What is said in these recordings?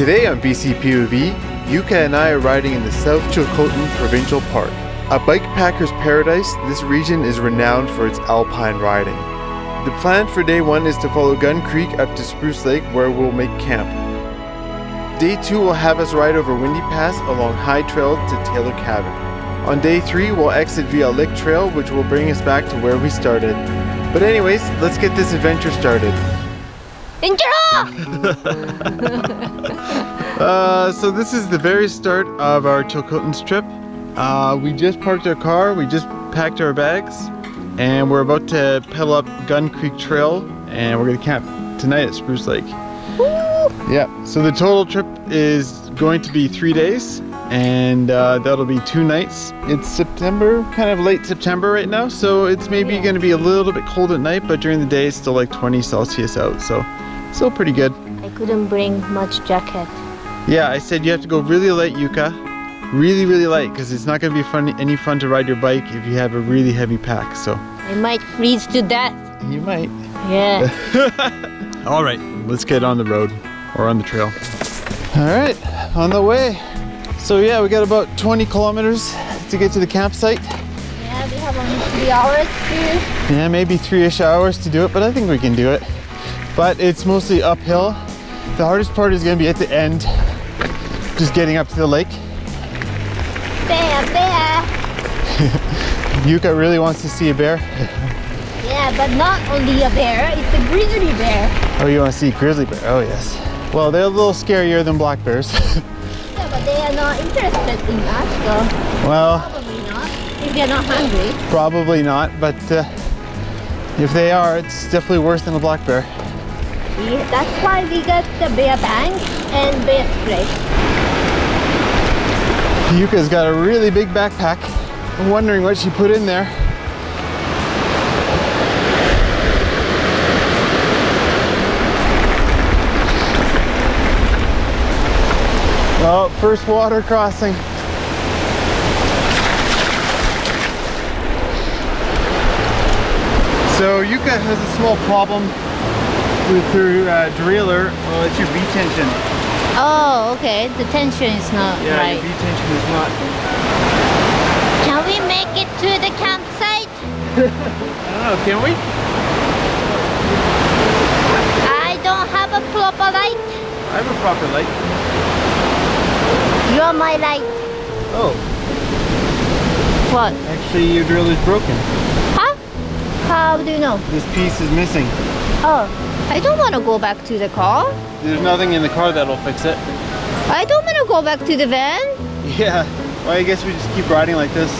Today on BCPOV, Yuka and I are riding in the South Chilcotin Provincial Park. A bikepacker's paradise, this region is renowned for its alpine riding. The plan for day one is to follow Gun Creek up to Spruce Lake where we'll make camp. Day two will have us ride over Windy Pass along High Trail to Taylor Cabin. On day three, we'll exit via Lick Trail, which will bring us back to where we started. But anyways, let's get this adventure started. So this is the very start of our Chilcotins trip. We just parked our car, we just packed our bags, and we're about to pedal up Gun Creek Trail, and we're gonna camp tonight at Spruce Lake. Woo! Yeah, so the total trip is going to be 3 days, and that'll be 2 nights. It's September, kind of late September right now, so it's maybe gonna be a little bit cold at night, but during the day it's still like 20 Celsius out, so still pretty good. I couldn't bring much jacket. Yeah, I said you have to go really light, Yuka. Really light, because it's not going to be any fun to ride your bike if you have a really heavy pack, so. I might freeze to death. You might. Yeah. All right, let's get on the road, or on the trail. All right, on the way. So yeah, we got about 20 kilometers to get to the campsite. Yeah, we have only 3 hours to. Yeah, maybe 3-ish hours to do it, but I think we can do it. But it's mostly uphill. The hardest part is going to be at the end, just getting up to the lake. Bear, bear. Yuka really wants to see a bear. Yeah, but not only a bear, it's a grizzly bear. Oh, you want to see grizzly bear? Oh, yes. Well, they're a little scarier than black bears. Yeah, but they are not interested in that, so. Well. Probably not, if they're not hungry. Probably not, but if they are, it's definitely worse than a black bear. Yeah, that's why we got the bear bang and bear spray. Yuka's got a really big backpack. I'm wondering what she put in there. Oh, first water crossing. So Yuka has a small problem with her derailleur. Well, it's your V tension. Oh, okay. The tension is not right. Yeah, the tension is not. Can we make it to the campsite? I don't know. Can we? I don't have a proper light. I have a proper light. You're my light. Oh. What? Actually, your drill is broken. Huh? How do you know? This piece is missing. Oh. I don't want to go back to the car. There's nothing in the car that'll fix it. I don't want to go back to the van. Yeah, well, I guess we just keep riding like this.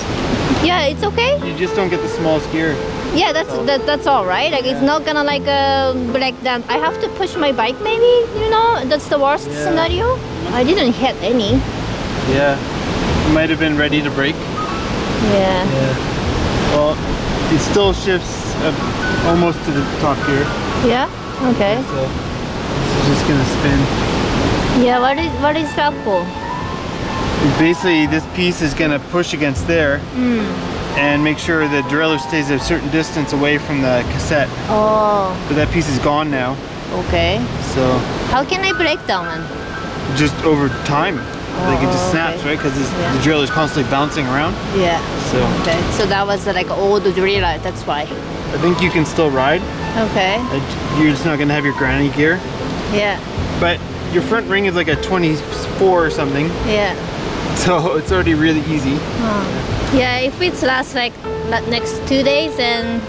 Yeah, it's okay. You just don't get the smallest gear. Yeah, that's all right. Like, it's not gonna like break down. I have to push my bike maybe, you know? That's the worst scenario. I didn't hit any. Yeah, you might have been ready to brake. Yeah. Well, it still shifts almost to the top gear. Yeah? Okay. So, just gonna spin. Yeah, what is that for? Basically, this piece is gonna push against there and make sure the derailleur stays a certain distance away from the cassette. Oh. But that piece is gone now. Okay. So. How can I break down then? Just over time. Oh, like it just snaps, right? Because the derailleur is constantly bouncing around. Yeah. So. Okay. So that was like old derailleur. That's why. I think you can still ride. Okay. You're just not gonna have your granny gear. Yeah. But your front ring is like a 24 or something. Yeah. So it's already really easy. Oh. Yeah, if it's lasts like next 2 days, then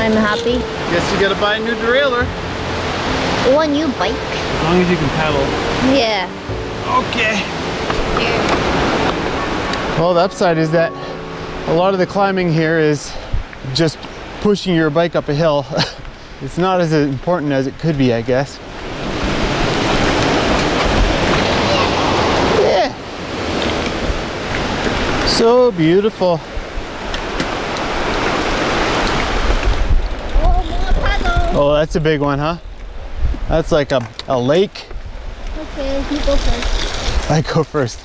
I'm happy. Guess you gotta buy a new derailleur. Or a new bike. As long as you can paddle. Yeah. Okay. Here. Well, the upside is that a lot of the climbing here is just pushing your bike up a hill. It's not as important as it could be, I guess. So beautiful. Oh, more paddle. Oh, that's a big one, huh? That's like a lake. Okay, you go first. I go first.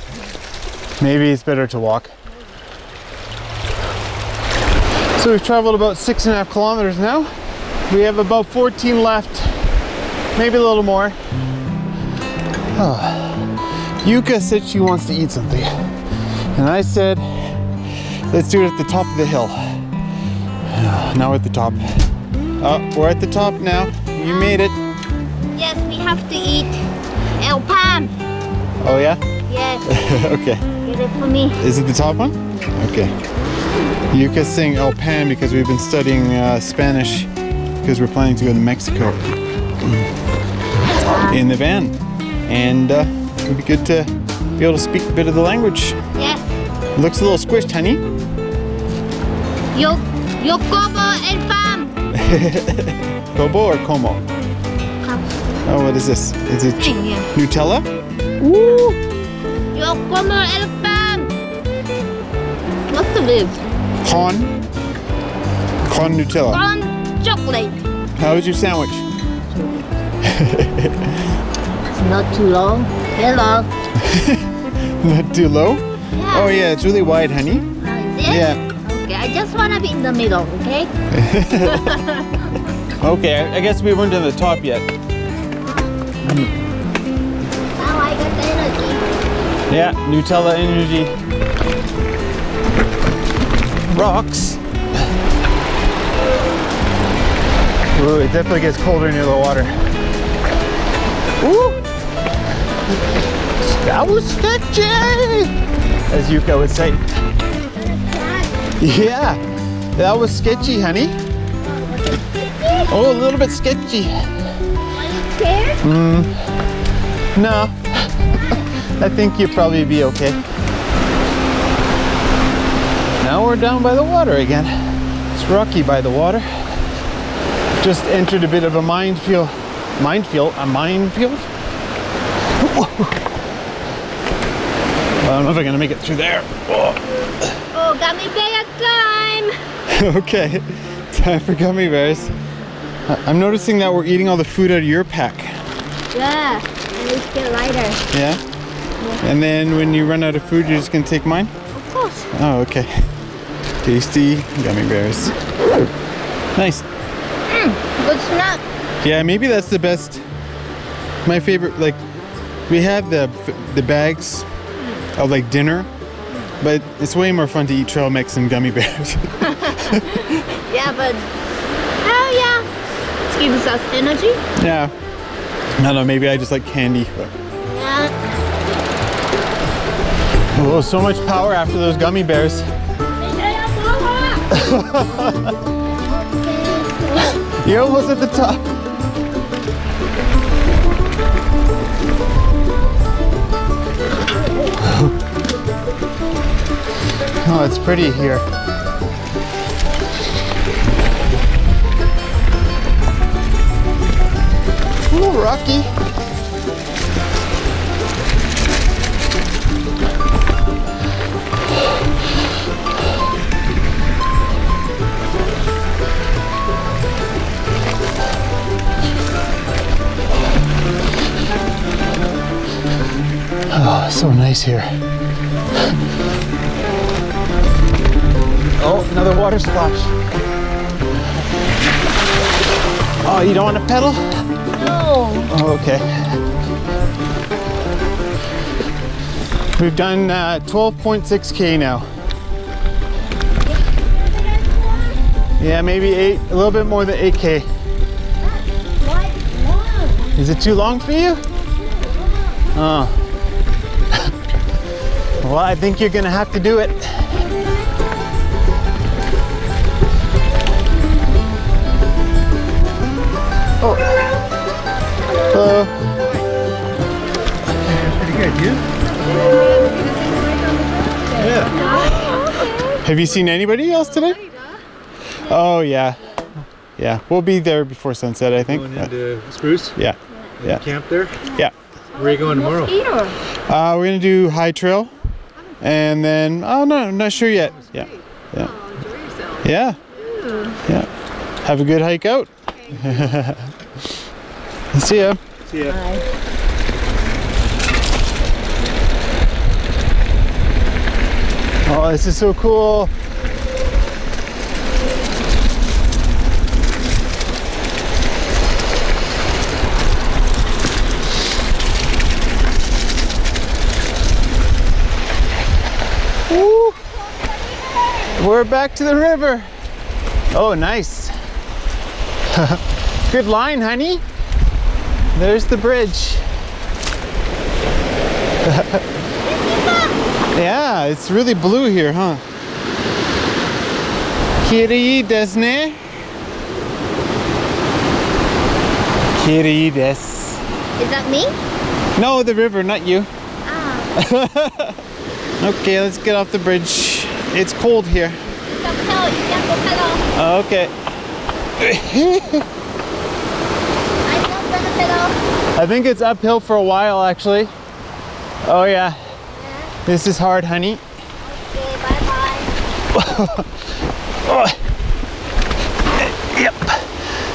Maybe it's better to walk. So we've traveled about 6.5 kilometers now. We have about 14 left, maybe a little more. Yuka said she wants to eat something, and I said, let's do it at the top of the hill. Now we're at the top. Oh, we're at the top now. You made it. Yes, we have to eat El Pan. Oh yeah? Yes. Okay. Get it for me. Is it the top one? Okay. Yuka's saying El Pan because we've been studying Spanish because we're planning to go to Mexico in the van. And it'd be good to be able to speak a bit of the language. Yes. Looks a little squished, honey. Yo como el pan. Cobo or como? Oh, what is this? Is it Nutella? Woo! Yo como el pan. What's the verb? Con Nutella. Con chocolate. How was your sandwich? It's not too long. Hello. Not too low? Yeah. Oh yeah, it's really wide, honey. Is it? Yeah. Okay, I just want to be in the middle, okay? Okay, I guess we weren't on the top yet. Now I got the energy. Yeah, Nutella energy. Rocks. Ooh, it definitely gets colder near the water. Ooh! That was sketchy! As Yuka would say. Yeah, that was sketchy, honey. Oh, a little bit sketchy. Care? No. I think you'll probably be okay. Now we're down by the water again. It's rocky by the water. Just entered a bit of a minefield. Minefield? A minefield? I don't know if I'm gonna make it through there. Oh, gummy bear time! Okay, time for gummy bears. I'm noticing that we're eating all the food out of your pack. Yeah, and it's get lighter. Yeah? Yeah? And then when you run out of food, you're just gonna take mine? Of course. Oh, okay. Tasty gummy bears. Nice. Good snack. Yeah, maybe that's the best. My favorite, like, we have the bags of like dinner, but it's way more fun to eat trail mix and gummy bears. Yeah, but, oh yeah. Gives us energy? Yeah. I don't know, maybe I just like candy. Yeah. Oh, so much power after those gummy bears. You're almost at the top. Oh, it's pretty here. Ooh, rocky. Oh, so nice here. Oh, another water splash. Oh, you don't want to pedal? Oh, okay. We've done 12.6K now. Yeah, maybe eight, a little bit more than 8K. That's quite long. Is it too long for you? Oh. Well, I think you're gonna have to do it. Oh. Hello. Pretty good, you? Yeah. Have you seen anybody else today? Oh yeah, yeah. We'll be there before sunset, I think. Going into Spruce. Yeah, yeah. Camp there. Yeah. Where are you going tomorrow? We're gonna do High Trail, and then oh no, I'm not sure yet. Yeah, yeah, yeah. Yeah. Have a good hike out. See ya. See ya. Bye. Oh, this is so cool. We're back to the river. Oh, nice. Good line, honey. There's the bridge. Yeah, it's really blue here, huh? Kiri desu ne? Kiri desu. Is that me? No, the river, not you. Ah. Okay, let's get off the bridge. It's cold here. Okay. I think it's uphill for a while, actually. Oh yeah. Yeah. This is hard, honey. Okay, bye-bye. Oh. Yep.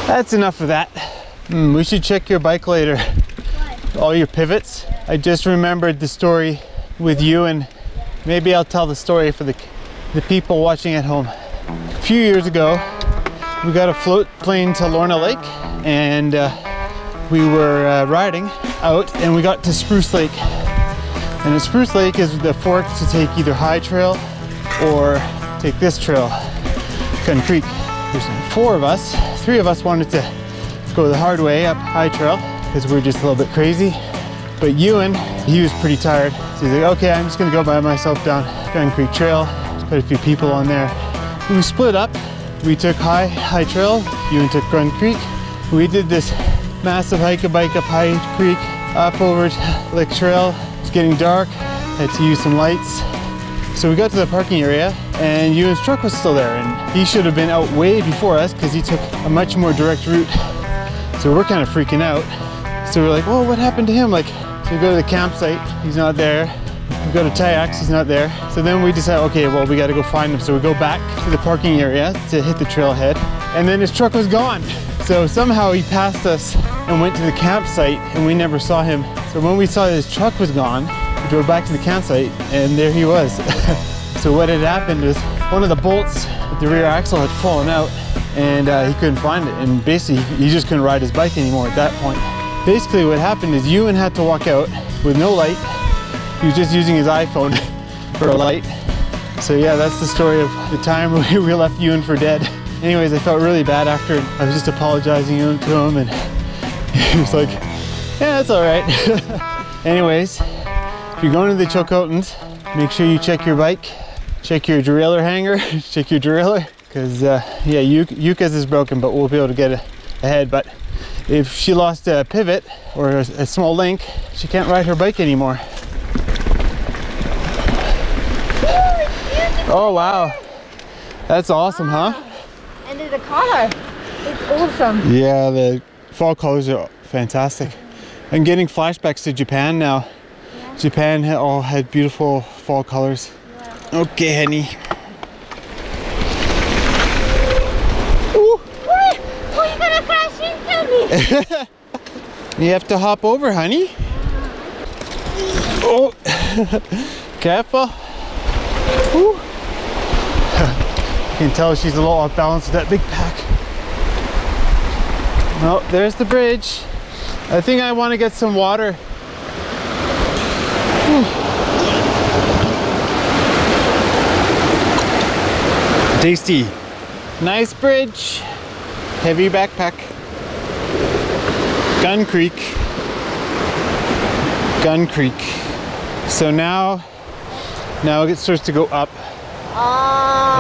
That's enough of that. We should check your bike later. What? All your pivots. Yeah. I just remembered the story with Ewan. Yeah. Maybe I'll tell the story for the people watching at home. A few years ago, we got a float plane to Lorna Lake, and we were riding out, and we got to Spruce Lake. And the Spruce Lake is the fork to take either High Trail or take this trail, Gun Creek. There's three of us wanted to go the hard way up High Trail because we were just a little bit crazy. But Ewan, he was pretty tired. So he's like, okay, I'm just gonna go by myself down Gun Creek Trail. There's quite a few people on there. We split up. We took High Trail. Ewan took Gun Creek. We did this massive hike a bike up High Creek, up over Lick Trail. Getting dark, had to use some lights. So we got to the parking area and Ewan's truck was still there, and he should have been out way before us because he took a much more direct route. So we're kind of freaking out. So we're like, well, what happened to him? Like, so we go to the campsite, he's not there. We go to Tyaxe, he's not there. So then we decide, okay, well, we gotta go find him. So we go back to the parking area to hit the trailhead, and then his truck was gone. So somehow he passed us and went to the campsite, and we never saw him. So when we saw his truck was gone, we drove back to the campsite, and there he was. So what had happened was one of the bolts at the rear axle had fallen out, and he couldn't find it. And basically, he just couldn't ride his bike anymore at that point. Basically, what happened is Ewan had to walk out with no light. He was just using his iPhone for a light. So yeah, that's the story of the time we left Ewan for dead. Anyways, I felt really bad after. I was just apologizing to him, and he was like, yeah, that's all right. Anyways, if you're going to the Chilcotins, make sure you check your bike, check your derailleur hanger, check your derailleur, because yeah, Yuka's is broken, but we'll be able to get ahead. But if she lost a pivot or a small link, she can't ride her bike anymore. Oh wow, that's awesome, wow. Huh? And the color, it's awesome. Yeah, the fall colors are fantastic. I'm getting flashbacks to Japan now. Yeah. Japan all had beautiful fall colors. Yeah. Okay, honey. Ooh. What? Oh, you're gonna crash into me. You have to hop over, honey. Oh, careful. Ooh. You can tell she's a little off balance with that big pack. Oh, there's the bridge. I think I want to get some water. Whew. Tasty. Nice bridge. Heavy backpack. Gun Creek. Gun Creek. So now it starts to go up. Oh,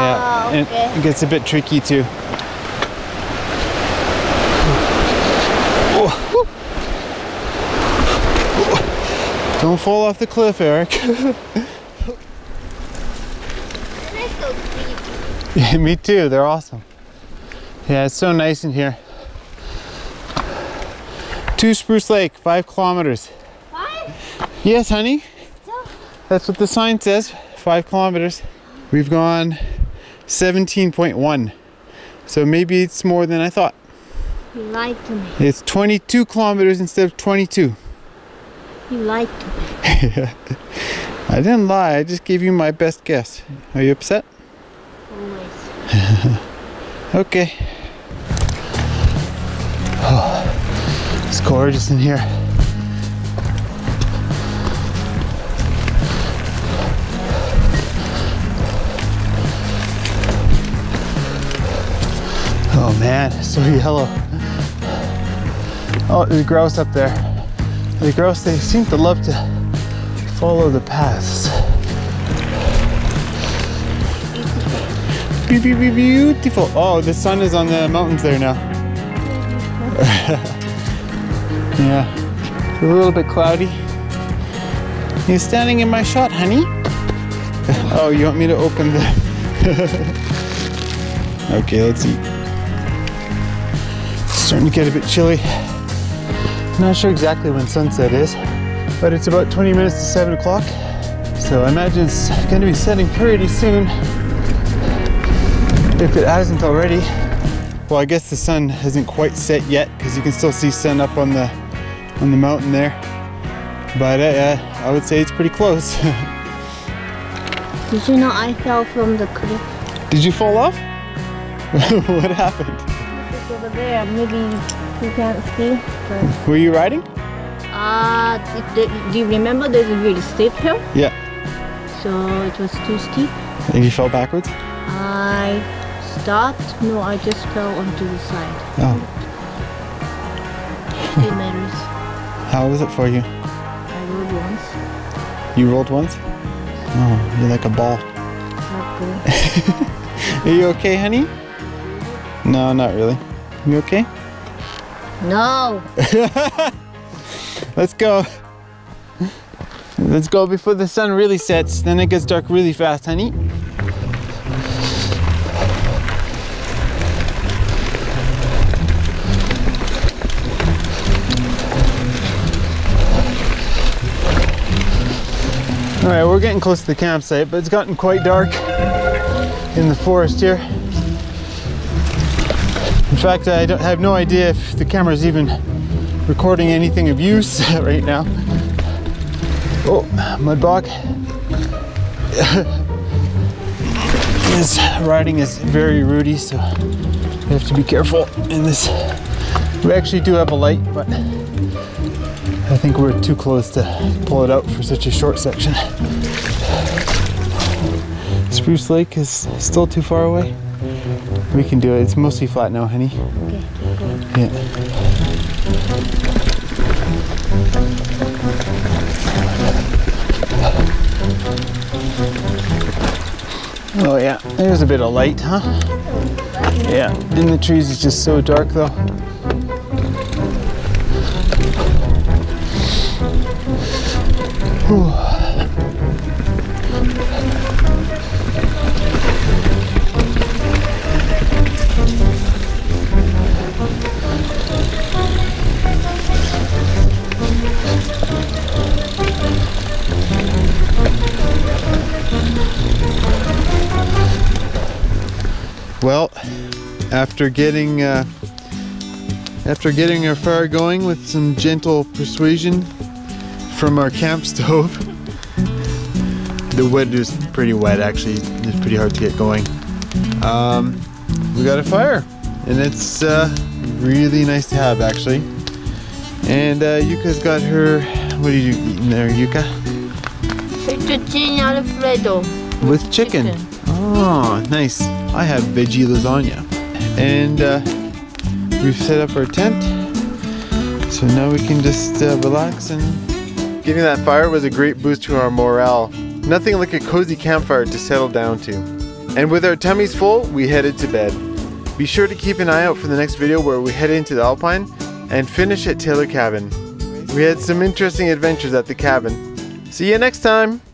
yeah, okay. It gets a bit tricky too. Oh. Don't fall off the cliff, Eric. Yeah, me too, they're awesome. Yeah, it's so nice in here. To Spruce Lake, 5 kilometers. 5? Yes, honey. So? That's what the sign says, 5 kilometers. We've gone 17.1, so maybe it's more than I thought. You lied to me. It's 22 kilometers instead of 22. You lied to me. I didn't lie, I just gave you my best guess. Are you upset? Always. Okay. Oh, it's gorgeous in here. sand, so yellow. Oh, there's grouse up there. The grouse, they seem to love to follow the paths. Beautiful. Oh, the sun is on the mountains there now. Yeah, a little bit cloudy. He's standing in my shot, honey. Oh, you want me to open the... Okay, let's see. It's starting to get a bit chilly. I'm not sure exactly when sunset is, but it's about 20 minutes to 7 o'clock. So I imagine it's going to be setting pretty soon, if it hasn't already. Well, I guess the sun hasn't quite set yet, because you can still see sun up on the mountain there. But I would say it's pretty close. Did you know I fell from the cliff? Did you fall off? What happened? It's over there. Maybe you can't see. But... Were you riding? Do you remember there's a really steep hill? Yeah. So it was too steep. And you fell backwards? I stopped. No, I just fell onto the side. Oh. It matters. How was it for you? I rolled once. You rolled once? Oh, you're like a ball. Not good. Are you okay, honey? No, not really. You okay? No. Let's go. Let's go before the sun really sets. Then it gets dark really fast, honey. All right, we're getting close to the campsite, but it's gotten quite dark in the forest here. In fact, I have no idea if the camera's even recording anything of use right now. Oh, mudbog This riding is very rooty, so we have to be careful in this. We actually do have a light, but I think we're too close to pull it out for such a short section. Spruce Lake is still too far away. We can do it. It's mostly flat now, honey. Okay. Yeah. Oh yeah, there's a bit of light, huh? Yeah, in the trees it's just so dark though. Whew. Well, after getting our fire going with some gentle persuasion from our camp stove. The wood is pretty wet actually, it's pretty hard to get going. We got a fire and it's really nice to have actually. And Yuka's got her, what are you eating there, Yuka? Fettuccine Alfredo. With chicken. Oh, nice. I have veggie lasagna. And we've set up our tent, so now we can just relax and... Getting that fire was a great boost to our morale. Nothing like a cozy campfire to settle down to. And with our tummies full, we headed to bed. Be sure to keep an eye out for the next video where we head into the Alpine and finish at Taylor Cabin. We had some interesting adventures at the cabin. See you next time!